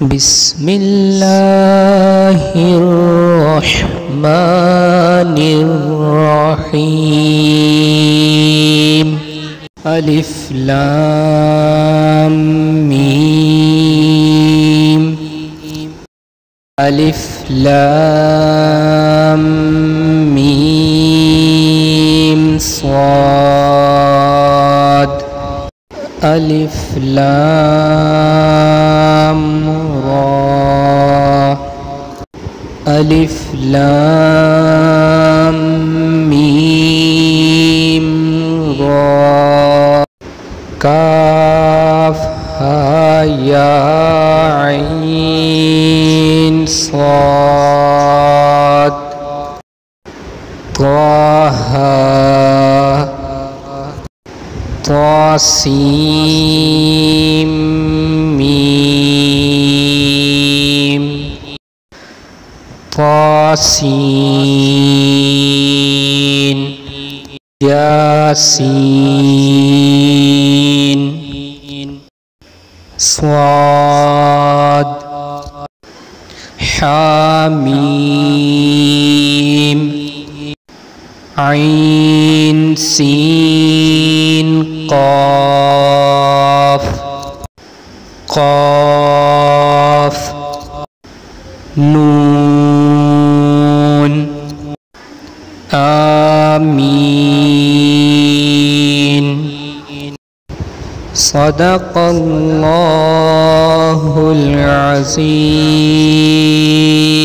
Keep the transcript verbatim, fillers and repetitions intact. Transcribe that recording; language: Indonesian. Bismillahirrahmanirrahim. Alif Lam Mim. Alif Lam Mim Sad. Alif Lam Ra. Alif Lam Mim Ra. Kaf Ha Ya Ain Sad. Taha. Ta Sin Mim. Ta Sin. Ya Sin. Sad. Ha Mim. Ain Sin. Qaf. Qaf. Nun. Amin. Sadaqallahul Azim.